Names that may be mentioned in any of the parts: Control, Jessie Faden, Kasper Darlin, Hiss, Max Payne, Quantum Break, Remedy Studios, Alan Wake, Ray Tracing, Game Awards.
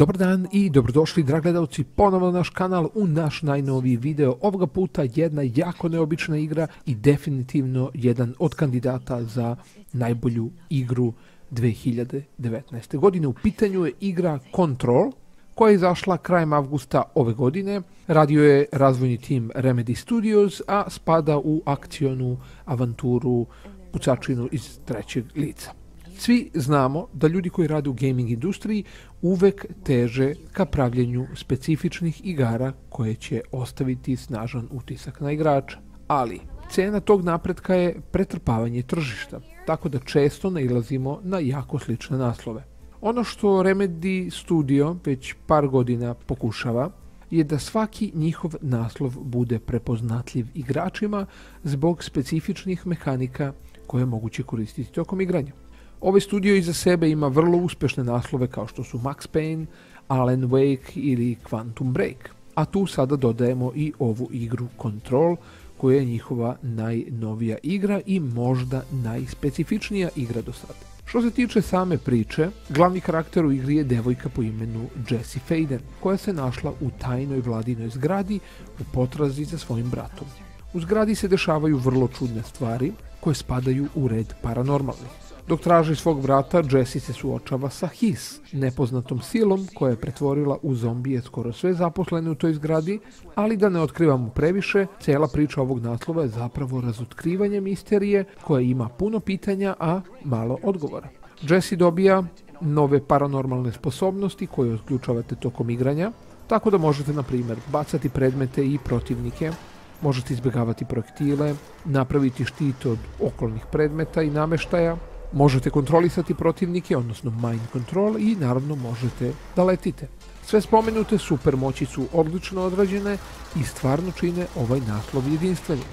Dobar dan i dobrodošli dragi gledalci ponovno na naš kanal u naš najnoviji video. Ovoga puta jedna jako neobična igra i definitivno jedan od kandidata za najbolju igru 2019. godine. U pitanju je igra Control koja je izašla krajem avgusta ove godine. Radio je razvojni tim Remedy Studios, a spada u akcionu, avanturu, pucačinu iz trećeg lica. Svi znamo da ljudi koji rade u gaming industriji uvek teže ka pravljenju specifičnih igara koje će ostaviti snažan utisak na igrača. Ali cena tog napretka je pretrpavanje tržišta, tako da često nailazimo na jako slične naslove. Ono što Remedy Studio već par godina pokušava je da svaki njihov naslov bude prepoznatljiv igračima zbog specifičnih mehanika koje je moguće koristiti tokom igranja. Ovaj studio iza sebe ima vrlo uspešne naslove kao što su Max Payne, Alan Wake ili Quantum Break. A tu sada dodajemo i ovu igru Control koja je njihova najnovija igra i možda najspecifičnija igra do sada. Što se tiče same priče, glavni karakter u igri je devojka po imenu Jessie Faden koja se našla u tajnoj vladinoj zgradi u potrazi za svojim bratom. U zgradi se dešavaju vrlo čudne stvari koje spadaju u red paranormalnih. Dok traži svog brata, Jessie se suočava sa Hiss, nepoznatom silom koja je pretvorila u zombije skoro sve zaposlene u toj zgradi, ali da ne otkrivamo previše, cela priča ovog naslova je zapravo razotkrivanje misterije koja ima puno pitanja, a malo odgovora. Jessie dobija nove paranormalne sposobnosti koje otključavate tokom igranja, tako da možete, na primjer, bacati predmete i protivnike, možete izbjegavati projektile, napraviti štit od okolnih predmeta i nameštaja, možete kontrolisati protivnike, odnosno mind control, i naravno možete da letite. Sve spomenute supermoći su odlično odrađene i stvarno čine ovaj naslov jedinstvenim.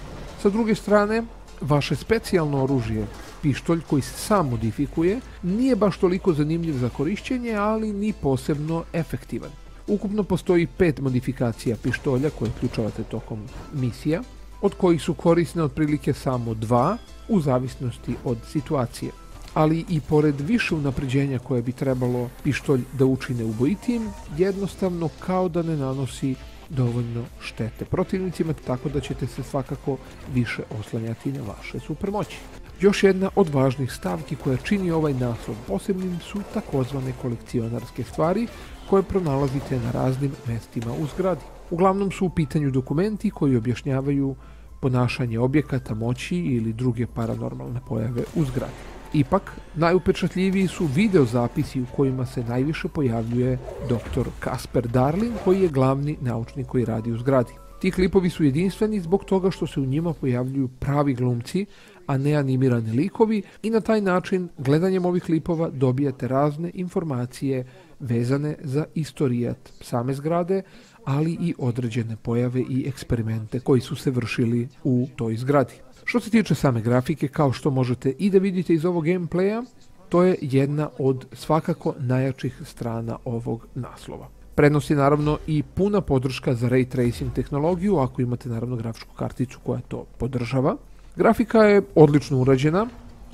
Sa druge strane, vaše specijalno oružje, pištolj koji se sam modifikuje, nije baš toliko zanimljiv za korišćenje, ali ni posebno efektivan. Ukupno postoji 5 modifikacija pištolja koje uključavate tokom misija, od kojih su korisne otprilike samo 2 u zavisnosti od situacije. Ali i pored više unapređenja koje bi trebalo pištolj da učine ubojitijim, jednostavno kao da ne nanosi dovoljno štete protivnicima, tako da ćete se svakako više oslanjati na vaše supermoći. Još jedna od važnih stavki koja čini ovaj naslov posebnim su takozvane kolekcionarske stvari koje pronalazite na raznim mestima u zgradi. Uglavnom su u pitanju dokumenti koji objašnjavaju ponašanje objekata, moći ili druge paranormalne pojave u zgradi. Ipak, najupečatljiviji su videozapisi u kojima se najviše pojavljuje dr. Kasper Darlin, koji je glavni naučnik koji radi u zgradi. Ti klipovi su jedinstveni zbog toga što se u njima pojavljuju pravi glumci, a ne animirani likovi, i na taj način gledanjem ovih klipova dobijate razne informacije vezane za istorijat same zgrade, ali i određene pojave i eksperimente koji su se vršili u toj zgradi. Što se tiče same grafike, kao što možete i da vidite iz ovog gameplaya, to je jedna od svakako najjačih strana ovog naslova. Prednost je naravno i puna podrška za Ray Tracing tehnologiju, ako imate naravno grafičku karticu koja to podržava. Grafika je odlično urađena,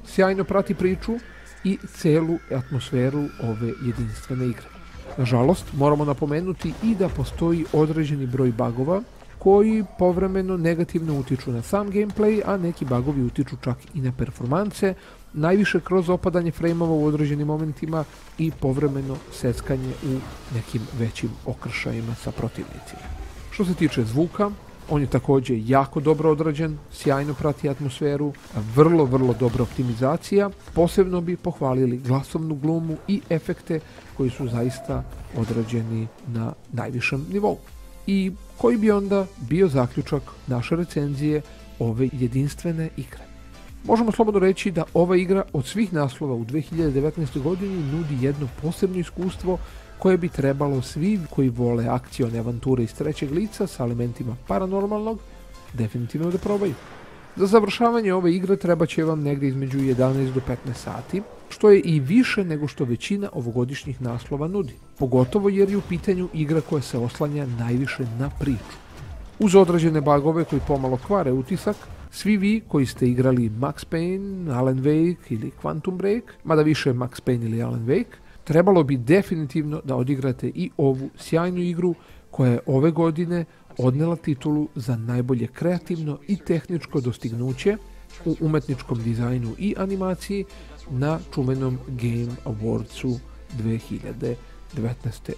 sjajno prati priču i celu atmosferu ove jedinstvene igre. Nažalost, moramo napomenuti i da postoji određeni broj bugova koji povremeno negativno utiču na sam gameplay, a neki bugovi utiču čak i na performanse, najviše kroz opadanje frame-ova u određenim momentima i povremeno seckanje u nekim većim okršajima sa protivnicima. Što se tiče zvuka, on je također jako dobro odrađen, sjajno prati atmosferu, vrlo dobra optimizacija. Posebno bi pohvalili glasovnu glumu i efekte koji su zaista odrađeni na najvišem nivou. I koji bi onda bio zaključak naše recenzije ove jedinstvene igre? Možemo slobodno reći da ova igra od svih naslova u 2019. godini nudi jedno posebno iskustvo koje bi trebalo svi koji vole akcione avanture iz trećeg lica sa elementima paranormalnog definitivno da probaju. Za završavanje ove igre treba će vam negdje između 11 do 15 sati, što je i više nego što većina ovogodišnjih naslova nudi, pogotovo jer je u pitanju igra koja se oslanja najviše na priču. Uz određene bugove koji pomalo kvare utisak, svi vi koji ste igrali Max Payne, Alan Wake ili Quantum Break, mada više Max Payne ili Alan Wake, trebalo bi definitivno da odigrate i ovu sjajnu igru koja je ove godine odnela titulu za najbolje kreativno i tehničko dostignuće u umetničkom dizajnu i animaciji na čuvenom Game Awardsu 2019.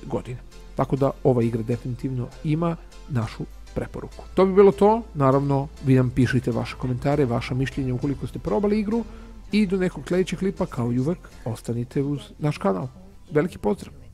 godine. Tako da ova igra definitivno ima našu preporuku. To bi bilo to. Naravno, vi nam pišite vaše komentare, vaša mišljenja ukoliko ste probali igru i do nekog sljedećeg klipa, kao i uvek, ostanite uz naš kanal. Veliki pozdrav!